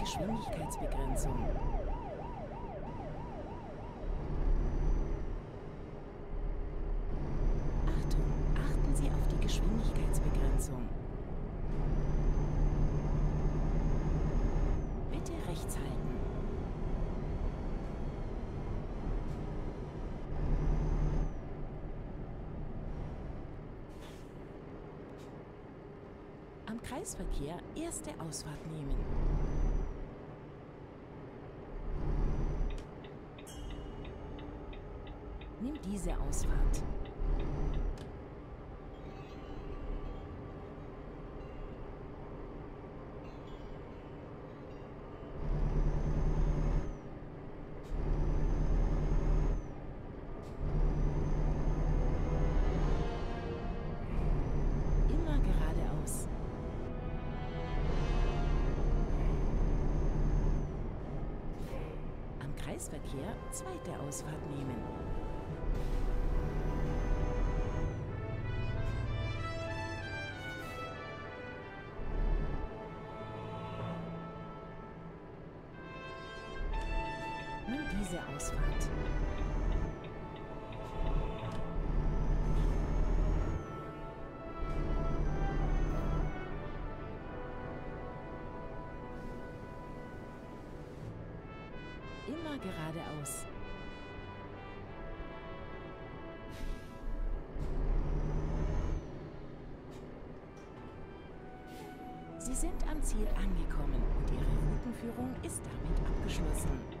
Geschwindigkeitsbegrenzung. Achtung, achten Sie auf die Geschwindigkeitsbegrenzung. Bitte rechts halten. Am Kreisverkehr erste Ausfahrt nehmen. Nimm diese Ausfahrt. Verkehr, zweite Ausfahrt nehmen. Nimm diese Ausfahrt. Immer geradeaus. Sie sind am Ziel angekommen und Ihre Routenführung ist damit abgeschlossen.